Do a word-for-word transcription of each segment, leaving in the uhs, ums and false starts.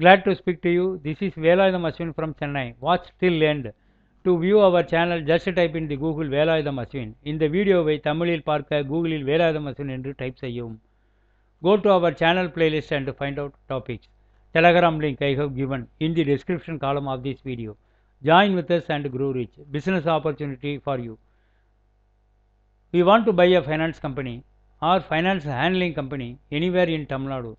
Glad to speak to you. This is Velayutham Aswin from Chennai. Watch till end. To view our channel, just type in the Google Velayutham Aswin. In the video way, Tamilil Parka, Google Velayutham Aswin and type Sayum. Go to our channel playlist and find out topics. Telegram link I have given in the description column of this video. Join with us and grow rich. Business opportunity for you. We want to buy a finance company or finance handling company anywhere in Tamil Nadu.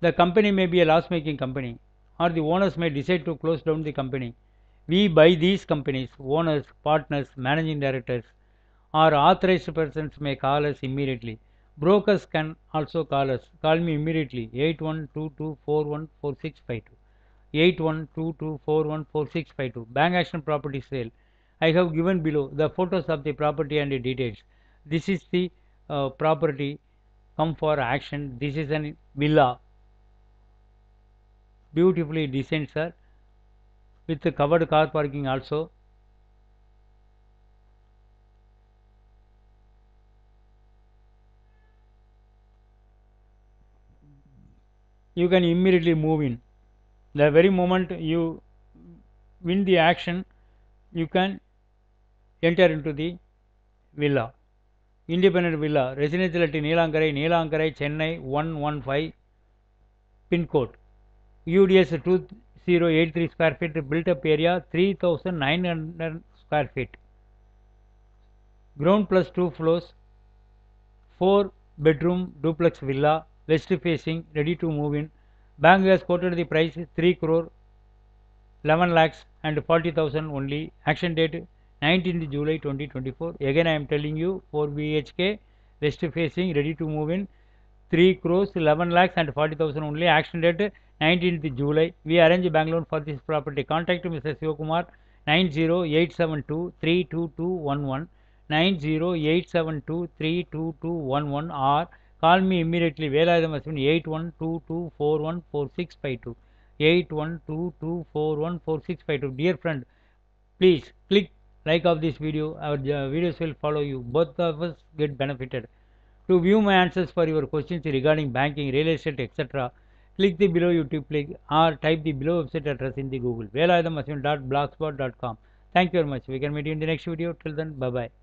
The company may be a loss making company or the owners may decide to close down the company. We buy these companies, owners, partners, managing directors or authorized persons may call us immediately. Brokers can also call us. Call me immediately eight one two two four one four six five two. eight one two two four one four six five two. Bank Action Property Sale. I have given below the photos of the property and the details. This is the uh, property come for action. This is a villa. Beautifully designed, sir. With the covered car parking also. You can immediately move in. The very moment you win the action, you can enter into the villa. Independent villa, residential at Neelangarai, Neelangarai, Chennai one one five, pin code. U D S two thousand eighty-three square feet, built up area three thousand nine hundred square feet. Ground plus two floors, four bedroom duplex villa, west facing, ready to move in. Bank has quoted the price three crore, eleven lakhs and forty thousand only. Action date nineteenth July twenty twenty-four. Again I am telling you, four B H K, west facing, ready to move in. three crores, eleven lakhs and forty thousand only. Action date nineteenth July. We arrange bank loan for this property. Contact Mister Sivakumar nine zero eight seven two three two two one one, nine zero eight seven two three two two one one, or call me immediately. Velayutham Aswin eight one two two four one four six five two, eight one two two four one four six five two. Dear friend, please click like of this video. Our videos will follow you. Both of us get benefited. To view my answers for your questions regarding banking, real estate, et cetera, click the below YouTube link or type the below website address in the Google. velayutham aswin dot blogspot dot com. Thank you very much. We can meet you in the next video. Till then, bye bye.